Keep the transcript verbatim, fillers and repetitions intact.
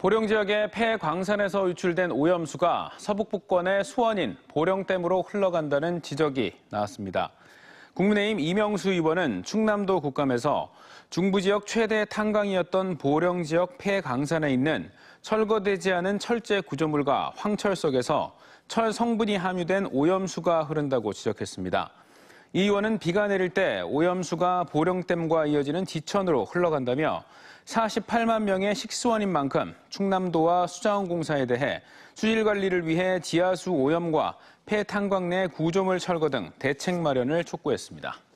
보령 지역의 폐광산에서 유출된 오염수가 서북북권의 수원인 보령댐으로 흘러간다는 지적이 나왔습니다. 국민의힘 이명수 의원은 충남도 국감에서 중부 지역 최대 탄광이었던 보령 지역 폐광산에 있는 철거되지 않은 철제 구조물과 황철 속에서 철 성분이 함유된 오염수가 흐른다고 지적했습니다. 이 의원은 비가 내릴 때 오염수가 보령댐과 이어지는 지천으로 흘러간다며 사십팔만 명의 식수원인 만큼 충남도와 수자원공사에 대해 수질관리를 위해 지하수 오염과 폐탄광 내 구조물 철거 등 대책 마련을 촉구했습니다.